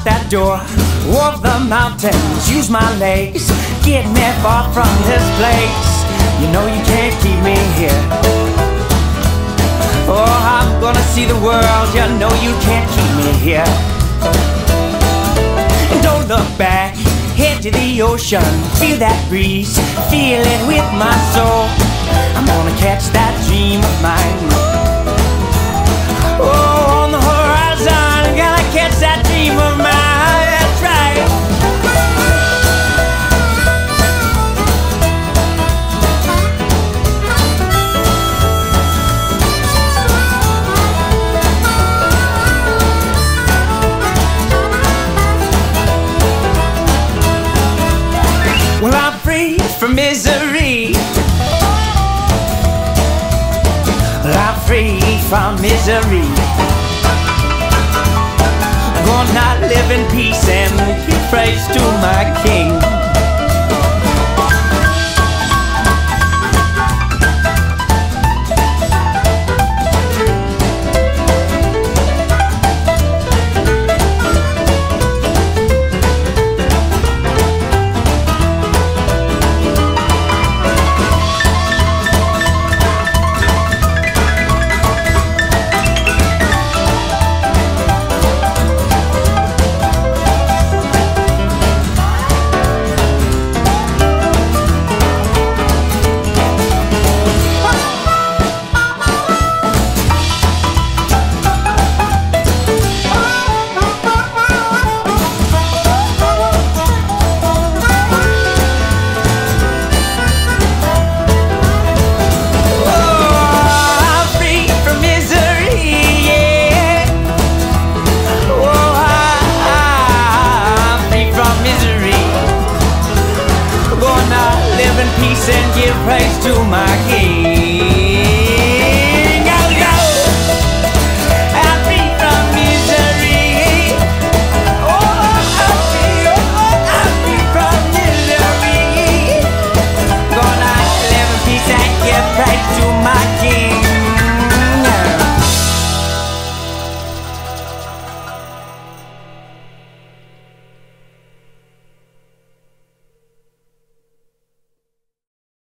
out that door, walk the mountains, use my legs, get me far from this place. You know you can't keep me here. Oh, I'm gonna see the world. You know you can't keep me here. Don't look back, head to the ocean, feel that breeze, feel it with my soul. I'm gonna catch that dream of mine. Oh, on the horizon, gotta catch that dream of mine. That's right. Well, I'm free from misery. Well, I'm free from misery. I'm gonna live in peace and give praise to my King.